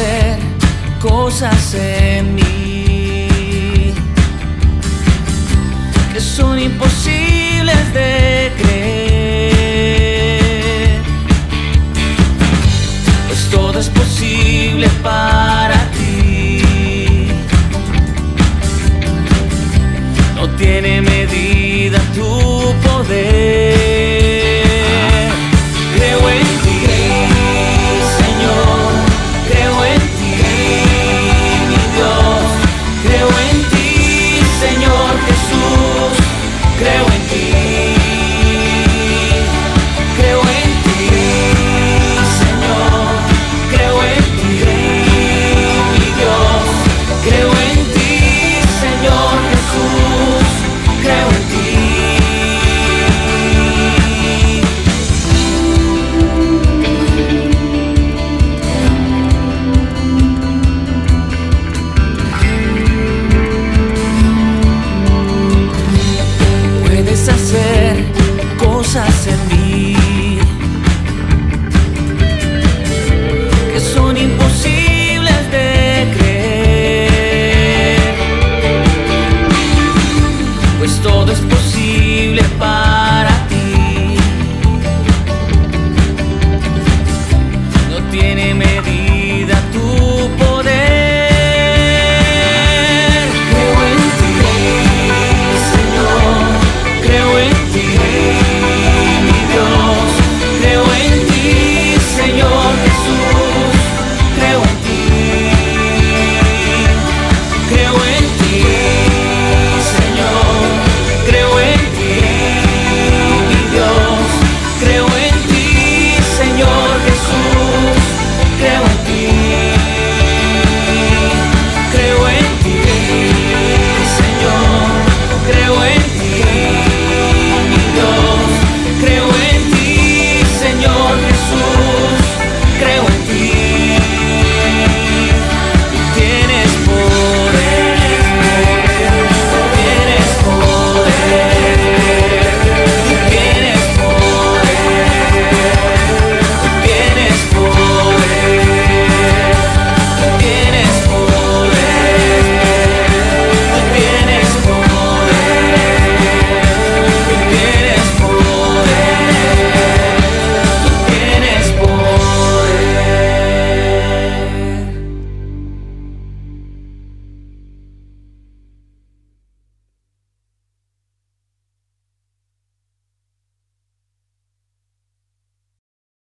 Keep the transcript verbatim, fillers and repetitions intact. hacer cosas en mí que son imposibles de creer, pues todo es posible para ti, no tiene medida tu poder. Creo